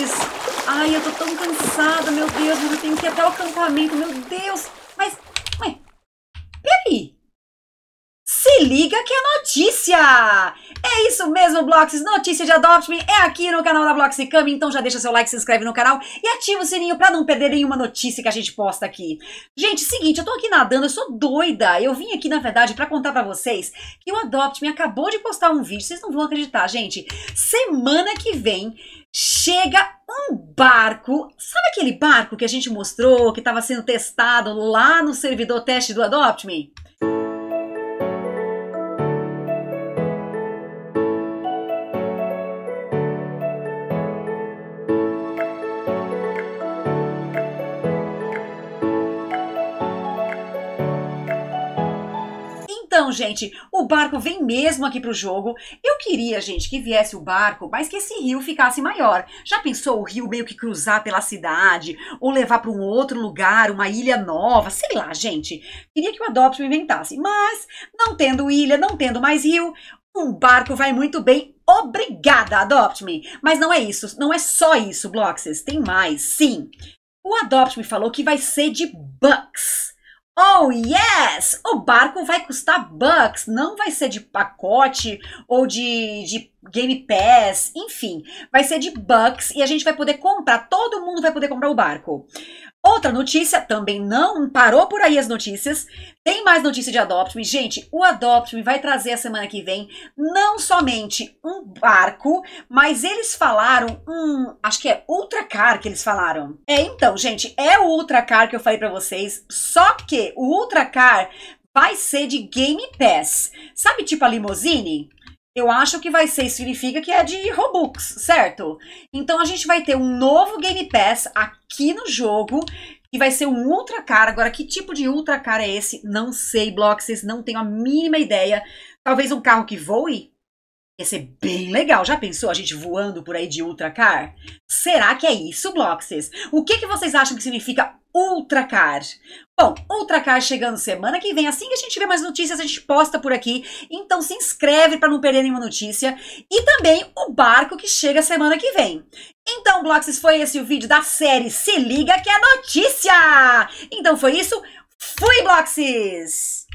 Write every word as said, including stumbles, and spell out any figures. Cris. Ai, eu tô tão cansada, meu Deus, mas eu tenho que ir até o acampamento, meu Deus. Mas, ué, peraí. Se liga que é notícia! É isso mesmo, Bloxys, notícia de Adopt Me é aqui no canal da Bloxycamy, então já deixa seu like, se inscreve no canal e ativa o sininho pra não perder nenhuma notícia que a gente posta aqui. Gente, seguinte, eu tô aqui nadando, eu sou doida, eu vim aqui, na verdade, pra contar pra vocês que o Adopt Me acabou de postar um vídeo, vocês não vão acreditar, gente, semana que vem chega um barco, sabe aquele barco que a gente mostrou, que tava sendo testado lá no servidor teste do Adopt Me? Então, gente, o barco vem mesmo aqui pro jogo. Eu queria, gente, que viesse o barco, mas que esse rio ficasse maior. Já pensou o rio meio que cruzar pela cidade? Ou levar para um outro lugar, uma ilha nova? Sei lá, gente. Queria que o Adopt Me inventasse. Mas, não tendo ilha, não tendo mais rio, um barco vai muito bem. Obrigada, Adopt Me! Mas não é isso. Não é só isso, Bloxys. Tem mais, sim. O Adopt Me falou que vai ser de bucks. Oh, yes! O barco vai custar bucks, não vai ser de pacote ou de, de Game Pass, enfim. Vai ser de bucks e a gente vai poder comprar, todo mundo vai poder comprar o barco. Outra notícia, também não parou por aí as notícias, tem mais notícia de Adopt Me. Gente, o Adopt Me vai trazer a semana que vem não somente um barco, mas eles falaram, um, acho que é Ultra Car que eles falaram. É, então, gente, é o Ultra Car que eu falei pra vocês, só que o Ultra Car vai ser de Game Pass. Sabe, tipo a limousine? Eu acho que vai ser, isso significa que é de Robux, certo? Então a gente vai ter um novo Game Pass aqui no jogo, que vai ser um Ultra Car. Agora, que tipo de Ultra Car é esse? Não sei, Bloxys, não tenho a mínima ideia. Talvez um carro que voe? Ia ser bem legal. Já pensou a gente voando por aí de Ultra Car? Será que é isso, Bloxys? O que, que vocês acham que significa Ultra Car? Bom, Ultra Car chegando semana que vem. Assim que a gente tiver mais notícias, a gente posta por aqui. Então se inscreve para não perder nenhuma notícia. E também o barco que chega semana que vem. Então, Bloxys, foi esse o vídeo da série Se Liga que é Notícia! Então foi isso. Fui, Bloxys!